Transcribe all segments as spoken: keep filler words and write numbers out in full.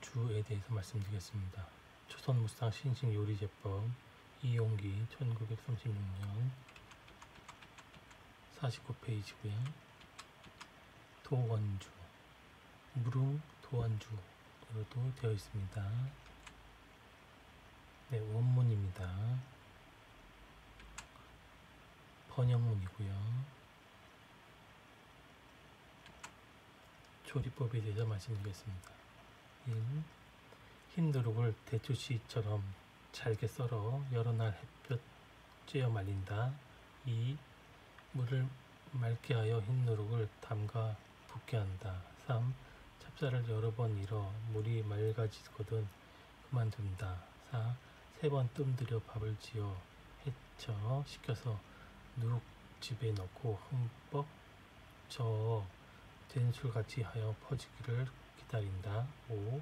도원주에 대해서 말씀드리겠습니다. 조선무쌍신식요리제법 이용기 천구백삼십육 년 사십구 페이지고요. 도원주, 무릉 도원주로도 되어 있습니다. 네, 원문입니다. 번역문이고요. 조리법에 대해서 말씀드리겠습니다. 일. 흰 누룩을 대추씨처럼 잘게 썰어 여러 날 햇볕 쬐어 말린다. 이. 물을 맑게 하여 흰 누룩을 담가 붓게 한다. 삼. 찹쌀을 여러 번 일어 물이 맑아지거든 그만둔다. 사. 세 번 뜸들여 밥을 지어 해쳐 식혀서 누룩집에 넣고 흠뻑 저어 된 술같이 하여 퍼지기를 기다린다. 오.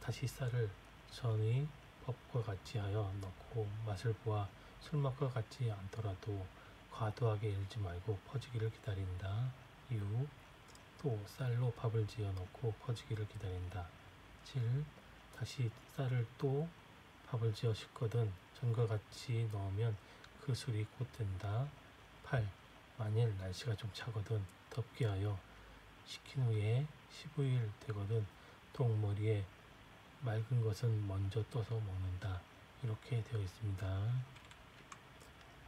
다시 쌀을 전의 법과 같이 하여 넣고 맛을 보아 술맛과 같지 않더라도 과도하게 일지 말고 퍼지기를 기다린다. 육. 또 쌀로 밥을 지어 넣고 퍼지기를 기다린다. 칠. 다시 쌀을 또 밥을 지어 식거든 전과 같이 넣으면 그 술이 곧 된다. 팔. 만일 날씨가 좀 차거든 덥게 하여 식힌 후에 십오 일 되거든 동머리에 맑은 것은 먼저 떠서 먹는다. 이렇게 되어 있습니다.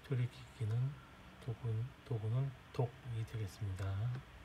조리기기는 도구, 도구는 독이 되겠습니다.